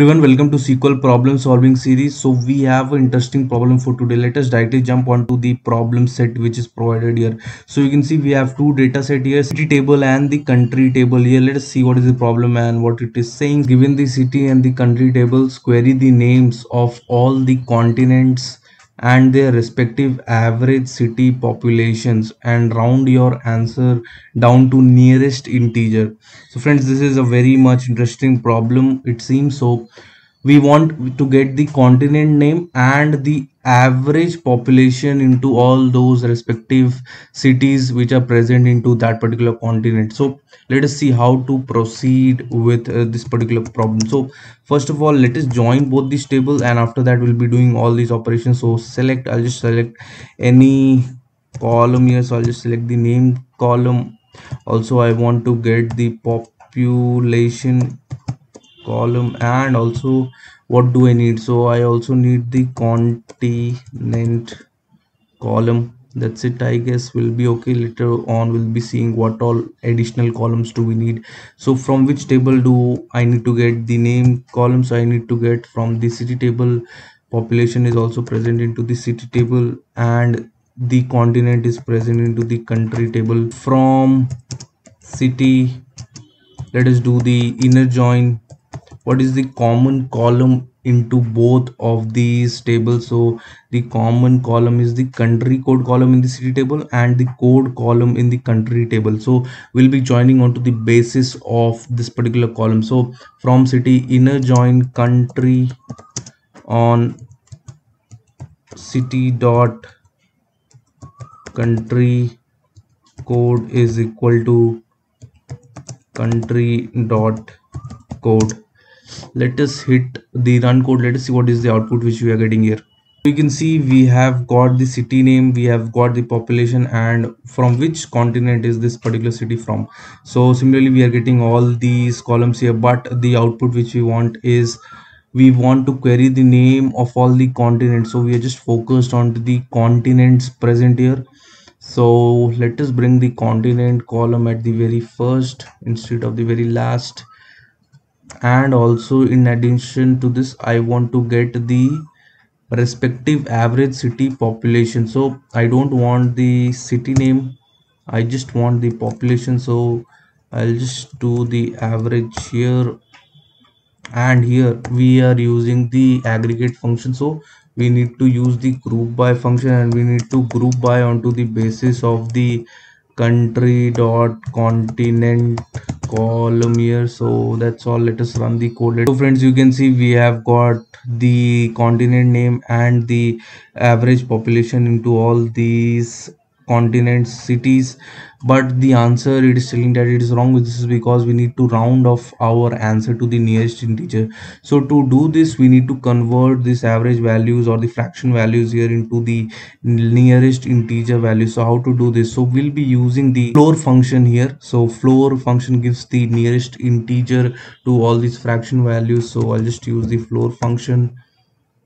Everyone, welcome to SQL problem solving series. So we have an interesting problem for today. Let us directly jump onto the problem set which is provided here. So you can see we have two data set here, city table and the country table here. Let us see what is the problem and what it is saying. Given the city and the country tables, query the names of all the continents and their respective average city populations and round your answer down to nearest integer. So friends, this is a very much interesting problem, it seems. So we want to get the continent name and the average population into all those respective cities which are present into that particular continent. So let us see how to proceed with this particular problem. So first of all, let us join both these tables, and after that we'll be doing all these operations. So select, I'll just select any column here, so I'll just select the name column. Also I want to get the population column, and also what do I need? So I also need the continent column. That's it, I guess will be okay. Later on we'll be seeing what all additional columns do we need. So from which table do I need to get the name column? So I need to get from the city table. Population is also present into the city table, and the continent is present into the country table. From city, let us do the inner join. What is the common column into both of these tables? So the common column is the country code column in the city table and the code column in the country table. So we'll be joining onto the basis of this particular column. So from city, inner join country on city dot country code is equal to country dot code. Let us hit the run code. Let us see what is the output which we are getting here. You can see we have got the city name, we have got the population, and from which continent is this particular city from. So similarly we are getting all these columns here, but the output which we want is we want to query the name of all the continents. So we are just focused on the continents present here. So let us bring the continent column at the very first instead of the very last. And also in addition to this, I want to get the respective average city population. So I don't want the city name, I just want the population. So I'll just do the average here, and here we are using the aggregate function. So we need to use the group by function, and we need to group by onto the basis of the country dot continent column here. So that's all. Let us run the code. So friends, you can see we have got the continent name and the average population into all these continents, cities, but the answer, it is telling that it is wrong. This is because we need to round off our answer to the nearest integer. So to do this, we need to convert this average values or the fraction values here into the nearest integer value. So how to do this? So we'll be using the floor function here. So floor function gives the nearest integer to all these fraction values. So I'll just use the floor function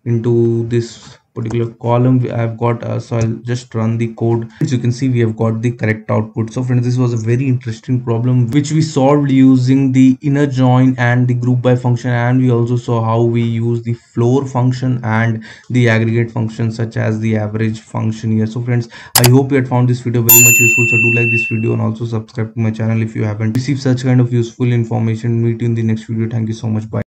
into this particular column I have got. So I'll just run the code. As you can see, we have got the correct output. So friends, this was a very interesting problem which we solved using the inner join and the group by function, and we also saw how we use the floor function and the aggregate function such as the average function here. So friends, I hope you had found this video very much useful. So do like this video and also subscribe to my channel if you haven't received such kind of useful information. Meet you in the next video. Thank you so much. Bye.